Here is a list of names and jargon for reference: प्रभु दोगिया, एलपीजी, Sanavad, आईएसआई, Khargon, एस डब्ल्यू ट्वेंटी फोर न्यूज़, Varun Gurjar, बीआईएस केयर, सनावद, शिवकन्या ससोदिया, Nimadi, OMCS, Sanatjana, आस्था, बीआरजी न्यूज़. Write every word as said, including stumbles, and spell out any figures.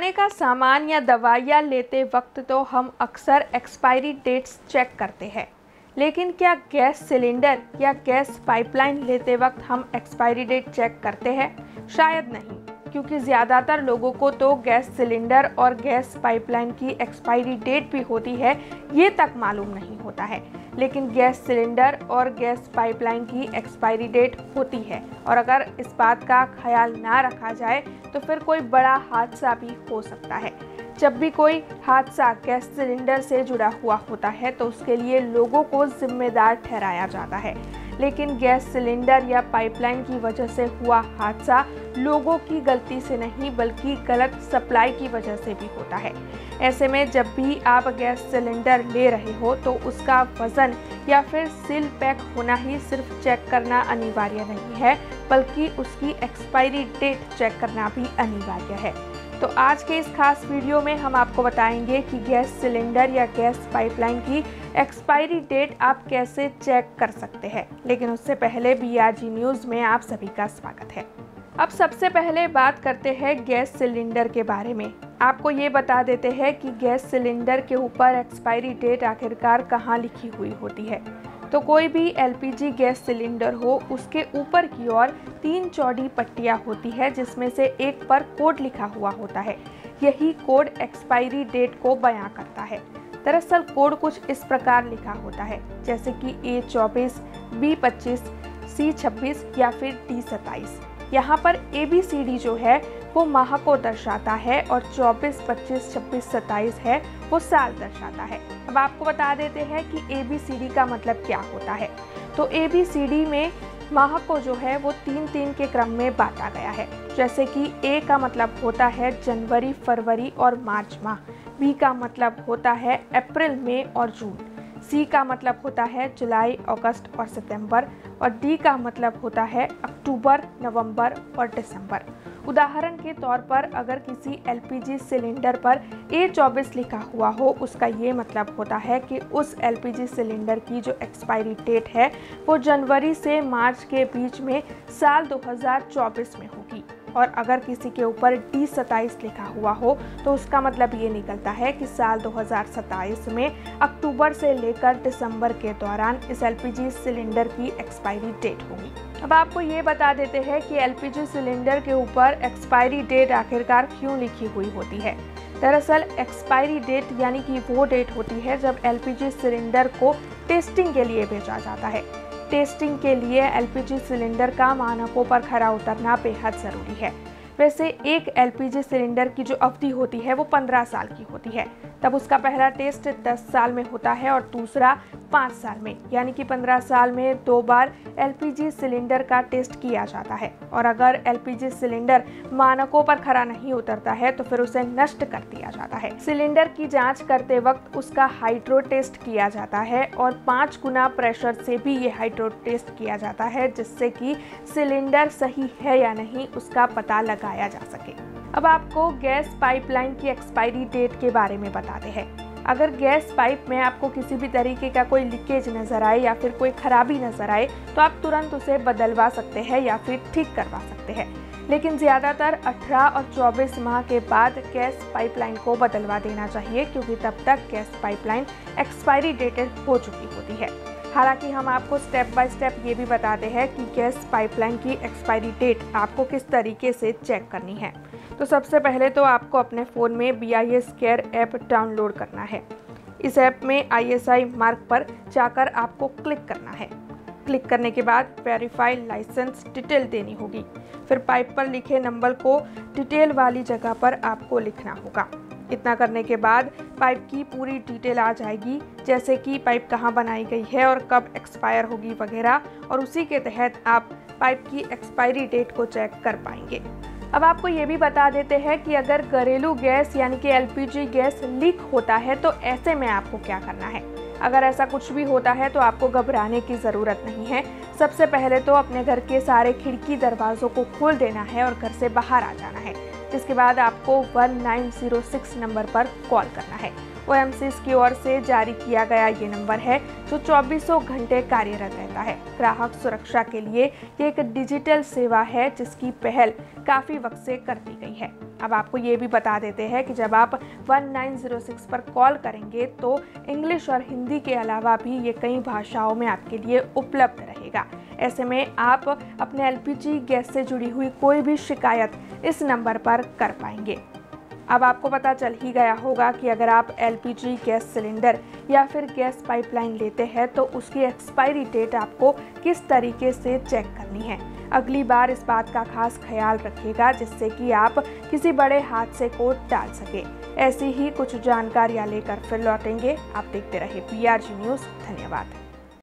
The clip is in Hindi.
खाने का सामान या दवाइयाँ लेते वक्त तो हम अक्सर एक्सपायरी डेट्स चेक करते हैं, लेकिन क्या गैस सिलेंडर या गैस पाइपलाइन लेते वक्त हम एक्सपायरी डेट चेक करते हैं? शायद नहीं, क्योंकि ज़्यादातर लोगों को तो गैस सिलेंडर और गैस पाइपलाइन की एक्सपायरी डेट भी होती है, ये तक मालूम नहीं होता है। लेकिन गैस सिलेंडर और गैस पाइपलाइन की एक्सपायरी डेट होती है, और अगर इस बात का ख्याल ना रखा जाए तो फिर कोई बड़ा हादसा भी हो सकता है। जब भी कोई हादसा गैस सिलेंडर से जुड़ा हुआ होता है तो उसके लिए लोगों को जिम्मेदार ठहराया जाता है, लेकिन गैस सिलेंडर या पाइपलाइन की वजह से हुआ हादसा लोगों की गलती से नहीं बल्कि गलत सप्लाई की वजह से भी होता है। ऐसे में जब भी आप गैस सिलेंडर ले रहे हो तो उसका वज़न या फिर सील पैक होना ही सिर्फ चेक करना अनिवार्य नहीं है, बल्कि उसकी एक्सपायरी डेट चेक करना भी अनिवार्य है। तो आज के इस खास वीडियो में हम आपको बताएंगे कि गैस सिलेंडर या गैस पाइपलाइन की एक्सपायरी डेट आप कैसे चेक कर सकते हैं। लेकिन उससे पहले बीआरजी न्यूज़ में आप सभी का स्वागत है। अब सबसे पहले बात करते हैं गैस सिलेंडर के बारे में। आपको ये बता देते हैं कि गैस सिलेंडर के ऊपर एक्सपायरी डेट आखिरकार कहाँ लिखी हुई होती है। तो कोई भी एलपीजी गैस सिलेंडर हो, उसके ऊपर की ओर तीन चौड़ी पट्टियां होती है, जिसमें से एक पर कोड लिखा हुआ होता है। यही कोड एक्सपायरी डेट को बयां करता है। दरअसल कोड कुछ इस प्रकार लिखा होता है, जैसे कि ए चौबीस, बी पच्चीस, सी छब्बीस या फिर डी सत्ताईस। यहाँ पर ए बी सी डी जो है वो माह को दर्शाता है और चौबीस, पच्चीस, छब्बीस, सत्ताईस है वो साल दर्शाता है। अब आपको बता देते हैं कि ए बी सी डी का मतलब क्या होता है। तो ए बी सी डी में माह को जो है वो तीन तीन के क्रम में बांटा गया है, जैसे कि ए का मतलब होता है जनवरी, फरवरी और मार्च माह, बी का मतलब होता है अप्रैल, मई और जून, सी का मतलब होता है जुलाई, अगस्त और सितंबर, और डी का मतलब होता है अक्टूबर, नवंबर और दिसंबर। उदाहरण के तौर पर अगर किसी एलपीजी सिलेंडर पर ए चौबीस लिखा हुआ हो, उसका ये मतलब होता है कि उस एलपीजी सिलेंडर की जो एक्सपायरी डेट है वो जनवरी से मार्च के बीच में साल दो हज़ार चौबीस में होगी। और अगर किसी के ऊपर डी सत्ताईस लिखा हुआ हो तो उसका मतलब ये निकलता है कि साल दो हज़ार सत्ताईस में अक्टूबर से लेकर दिसंबर के दौरान इस एलपीजी सिलेंडर की एक्सपायरी डेट होगी। अब आपको ये बता देते हैं कि एलपीजी सिलेंडर के ऊपर एक्सपायरी डेट आखिरकार क्यों लिखी हुई होती है। दरअसल एक्सपायरी डेट यानी कि वो डेट होती है जब एलपीजी सिलेंडर को टेस्टिंग के लिए भेजा जाता है। टेस्टिंग के लिए एलपीजी सिलेंडर का मानकों पर खरा उतरना बेहद ज़रूरी है। वैसे एक एलपीजी सिलेंडर की जो अवधि होती है वो पंद्रह साल की होती है। तब उसका पहला टेस्ट दस साल में होता है और दूसरा पाँच साल में, यानी कि पंद्रह साल में दो बार एलपीजी सिलेंडर का टेस्ट किया जाता है। और अगर एलपीजी सिलेंडर मानकों पर खरा नहीं उतरता है तो फिर उसे नष्ट कर दिया जाता है। सिलेंडर की जाँच करते वक्त उसका हाइड्रो टेस्ट किया जाता है और पाँच गुना प्रेशर से भी ये हाइड्रो टेस्ट किया जाता है, जिससे कि सिलेंडर सही है या नहीं उसका पता लगा आया जा सके। अब आपको गैस पाइपलाइन की एक्सपायरी डेट के बारे में बताते हैं। अगर गैस पाइप में आपको किसी भी तरीके का कोई लीकेज नजर आए या फिर कोई खराबी नजर आए तो आप तुरंत उसे बदलवा सकते हैं या फिर ठीक करवा सकते हैं। लेकिन ज़्यादातर अठारह और चौबीस माह के बाद गैस पाइपलाइन को बदलवा देना चाहिए, क्योंकि तब तक गैस पाइपलाइन एक्सपायरी डेटेड हो चुकी होती है। हालांकि हम आपको स्टेप बाय स्टेप ये भी बताते हैं कि गैस पाइपलाइन की एक्सपायरी डेट आपको किस तरीके से चेक करनी है। तो सबसे पहले तो आपको अपने फ़ोन में बीआईएस केयर ऐप डाउनलोड करना है। इस ऐप में आईएसआई मार्क पर जाकर आपको क्लिक करना है। क्लिक करने के बाद वेरीफाई लाइसेंस डिटेल देनी होगी। फिर पाइप पर लिखे नंबर को डिटेल वाली जगह पर आपको लिखना होगा। इतना करने के बाद पाइप की पूरी डिटेल आ जाएगी, जैसे कि पाइप कहाँ बनाई गई है और कब एक्सपायर होगी वगैरह, और उसी के तहत आप पाइप की एक्सपायरी डेट को चेक कर पाएंगे। अब आपको ये भी बता देते हैं कि अगर घरेलू गैस यानी कि एलपीजी गैस लीक होता है तो ऐसे में आपको क्या करना है। अगर ऐसा कुछ भी होता है तो आपको घबराने की ज़रूरत नहीं है। सबसे पहले तो अपने घर के सारे खिड़की दरवाज़ों को खोल देना है और घर से बाहर आ जाना है। जिसके बाद आपको उन्नीस सौ छह नंबर पर कॉल करना है। ओएमसीएस की ओर से जारी किया गया ये नंबर है जो चौबीसों घंटे कार्यरत रहता है। ग्राहक सुरक्षा के लिए ये एक डिजिटल सेवा है जिसकी पहल काफी वक्त से कर दी गई है। अब आपको ये भी बता देते हैं कि जब आप उन्नीस सौ छह पर कॉल करेंगे तो इंग्लिश और हिंदी के अलावा भी ये कई भाषाओं में आपके लिए उपलब्ध रहेगा। ऐसे में आप अपने एलपीजी गैस से जुड़ी हुई कोई भी शिकायत इस नंबर पर कर पाएंगे। अब आपको पता चल ही गया होगा कि अगर आप एलपीजी गैस सिलेंडर या फिर गैस पाइपलाइन लेते हैं तो उसकी एक्सपायरी डेट आपको किस तरीके से चेक करनी है। अगली बार इस बात का खास ख्याल रखिएगा जिससे कि आप किसी बड़े हादसे को टाल सके। ऐसी ही कुछ जानकारियां लेकर फिर लौटेंगे, आप देखते रहे पीआरजी न्यूज़। धन्यवाद।